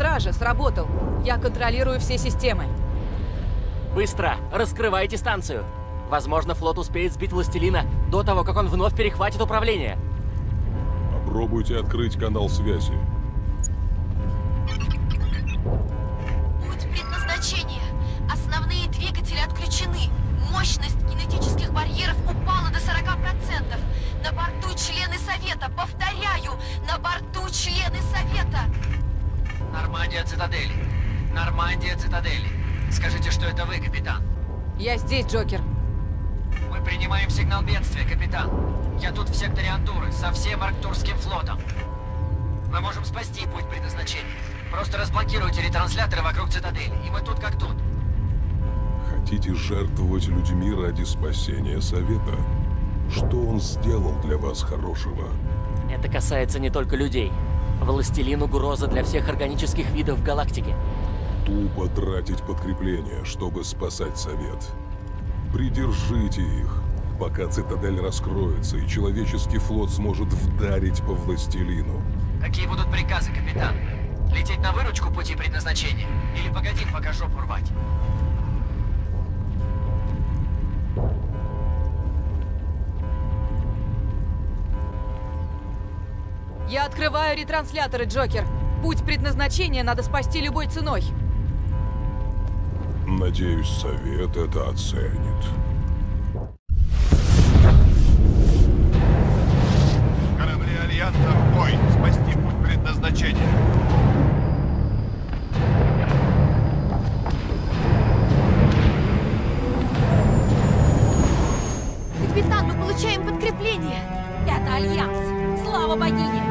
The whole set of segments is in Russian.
Стража, сработал. Я контролирую все системы. Быстро! Раскрывайте станцию! Возможно, флот успеет сбить Властелина до того, как он вновь перехватит управление. Попробуйте открыть канал связи. Путь предназначения. Основные двигатели отключены. Мощность кинетических барьеров упала до 40%. На борту члены Совета. Повторяю, на борту члены Совета. Нормандия, Цитадели. Нормандия, Цитадели. Скажите, что это вы, капитан? Я здесь, Джокер. Мы принимаем сигнал бедствия, капитан. Я тут в секторе Андуры, со всем Арктурским флотом. Мы можем спасти путь предназначения. Просто разблокируйте ретрансляторы вокруг Цитадели, и мы тут как тут. Хотите жертвовать людьми ради спасения Совета? Что он сделал для вас хорошего? Это касается не только людей. Властелин — угроза для всех органических видов в галактике. Тупо тратить подкрепление, чтобы спасать Совет. Придержите их, пока Цитадель раскроется и человеческий флот сможет вдарить по Властелину. Какие будут приказы, капитан? Лететь на выручку пути предназначения? Или погоди, пока жопу рвать? Я открываю ретрансляторы, Джокер. Путь предназначения надо спасти любой ценой. Надеюсь, Совет это оценит. Корабли Альянса в бой! Спасти путь предназначения! Капитан, мы получаем подкрепление! Это Альянс! Слава богине!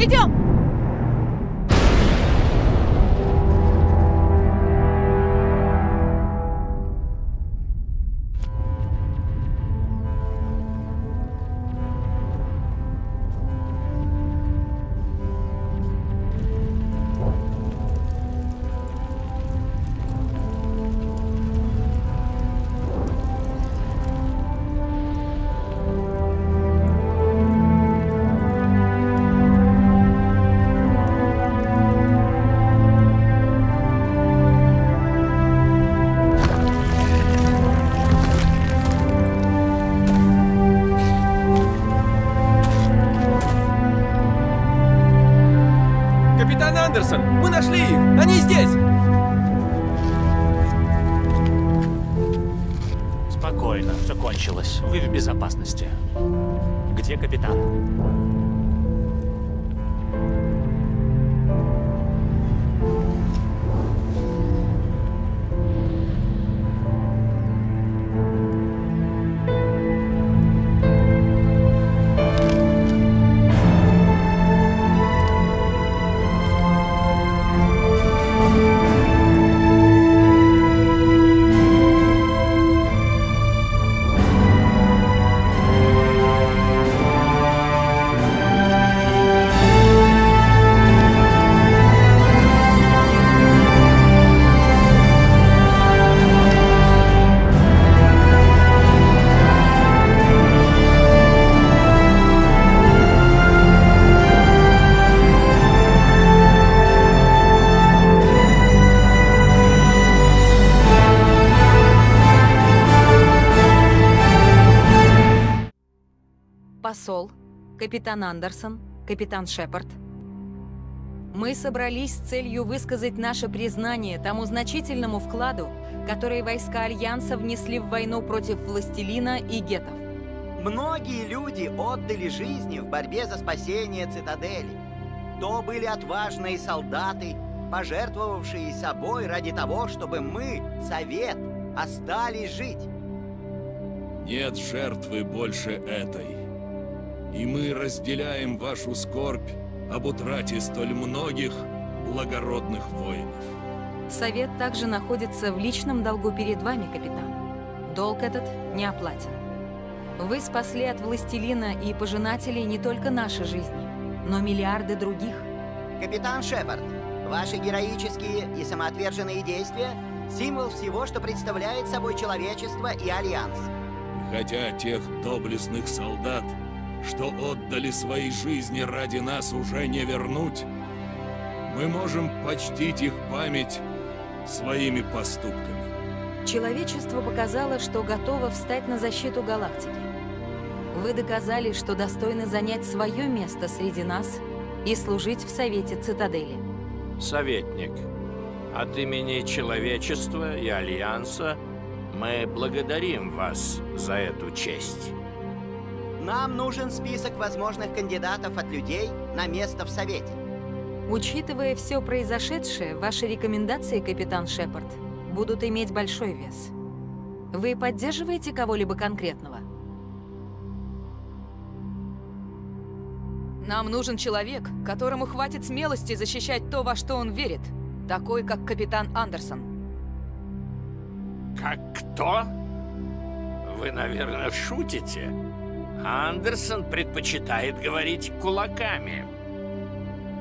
Идем! Мы нашли их! Они здесь! Спокойно, все кончилось. Вы в безопасности. Где капитан? Посол, капитан Андерсон, капитан Шепард. Мы собрались с целью высказать наше признание тому значительному вкладу, который войска Альянса внесли в войну против Властелина и гетов. Многие люди отдали жизни в борьбе за спасение Цитадели. То были отважные солдаты, пожертвовавшие собой ради того, чтобы мы, Совет, остались жить. Нет жертвы больше этой. И мы разделяем вашу скорбь об утрате столь многих благородных воинов. Совет также находится в личном долгу перед вами, капитан. Долг этот не оплатен. Вы спасли от Властелина и пожинателей не только наши жизни, но миллиарды других. Капитан Шепард, ваши героические и самоотверженные действия – символ всего, что представляет собой человечество и Альянс. Хотя тех доблестных солдат, что отдали свои жизни ради нас, уже не вернуть, мы можем почтить их память своими поступками. Человечество показало, что готово встать на защиту галактики. Вы доказали, что достойны занять свое место среди нас и служить в Совете Цитадели. Советник, от имени человечества и Альянса мы благодарим вас за эту честь. Нам нужен список возможных кандидатов от людей на место в Совете. Учитывая все произошедшее, ваши рекомендации, капитан Шепард, будут иметь большой вес. Вы поддерживаете кого-либо конкретного? Нам нужен человек, которому хватит смелости защищать то, во что он верит. Такой, как капитан Андерсон. Как кто? Вы, наверное, шутите? Андерсон предпочитает говорить кулаками.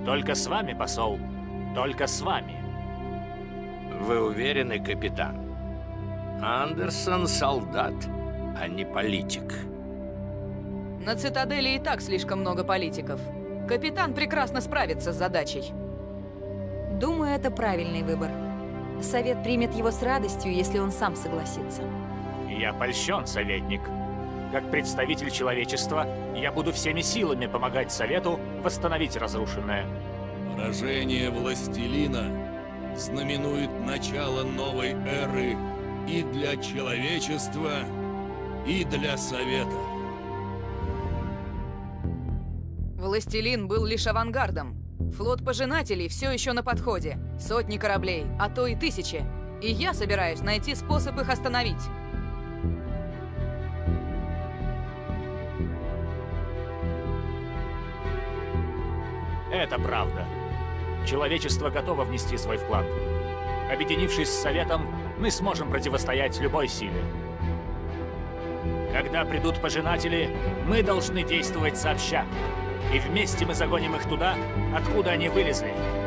Только с вами, посол. Только с вами. Вы уверены, капитан? Андерсон солдат, а не политик. На Цитадели и так слишком много политиков. Капитан прекрасно справится с задачей. Думаю, это правильный выбор. Совет примет его с радостью, если он сам согласится. Я польщен, советник. Как представитель человечества, я буду всеми силами помогать Совету восстановить разрушенное. Поражение Властелина знаменует начало новой эры и для человечества, и для Совета. Властелин был лишь авангардом. Флот пожинателей все еще на подходе. Сотни кораблей, а то и тысячи. И я собираюсь найти способ их остановить. Это правда. Человечество готово внести свой вклад. Объединившись с Советом, мы сможем противостоять любой силе. Когда придут пожинатели, мы должны действовать сообща. И вместе мы загоним их туда, откуда они вылезли.